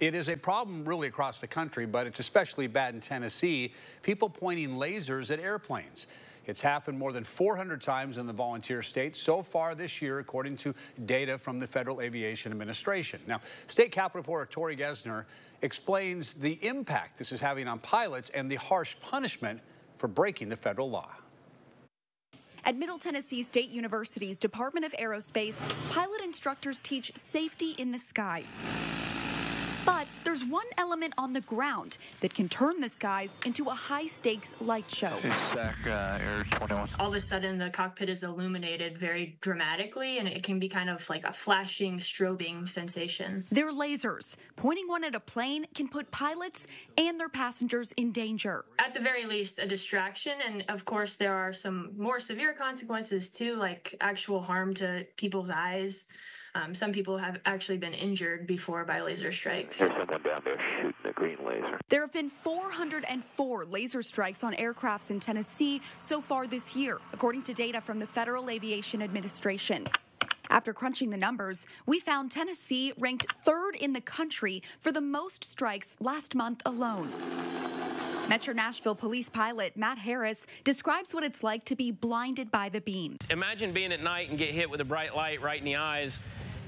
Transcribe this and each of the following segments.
It is a problem really across the country, but it's especially bad in Tennessee. People pointing lasers at airplanes. It's happened more than 400 times in the volunteer state so far this year, according to data from the Federal Aviation Administration. Now, State Capitol reporter Tori Gessner explains the impact this is having on pilots and the harsh punishment for breaking the federal law. At Middle Tennessee State University's Department of Aerospace, pilot instructors teach safety in the skies. But there's one element on the ground that can turn the skies into a high-stakes light show. All of a sudden, the cockpit is illuminated very dramatically, and it can be kind of like a flashing, strobing sensation. They're lasers. Pointing one at a plane can put pilots and their passengers in danger. At the very least, a distraction, and of course, there are some more severe consequences, too, like actual harm to people's eyes. Some people have actually been injured before by laser strikes. There's someone down there shooting a green laser. There have been 404 laser strikes on aircrafts in Tennessee so far this year, according to data from the Federal Aviation Administration. After crunching the numbers, we found Tennessee ranked third in the country for the most strikes last month alone. Metro Nashville police pilot Matt Harris describes what it's like to be blinded by the beam. Imagine being at night and get hit with a bright light right in the eyes.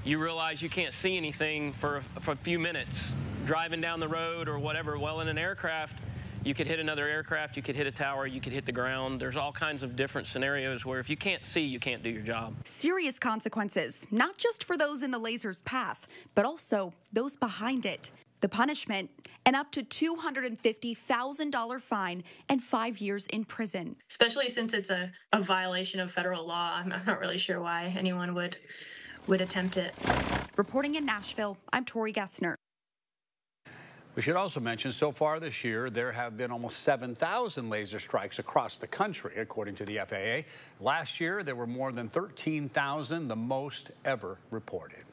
You realize you can't see anything for a few minutes. Driving down the road or whatever, well, in an aircraft, you could hit another aircraft, you could hit a tower, you could hit the ground. There's all kinds of different scenarios where if you can't see, you can't do your job. Serious consequences, not just for those in the laser's path, but also those behind it. The punishment, an up to $250,000 fine and 5 years in prison. Especially since it's a violation of federal law, I'm not really sure why anyone would attempt it. Reporting in Nashville, I'm Tori Gessner. We should also mention, so far this year, there have been almost 7,000 laser strikes across the country, according to the FAA. Last year, there were more than 13,000, the most ever reported.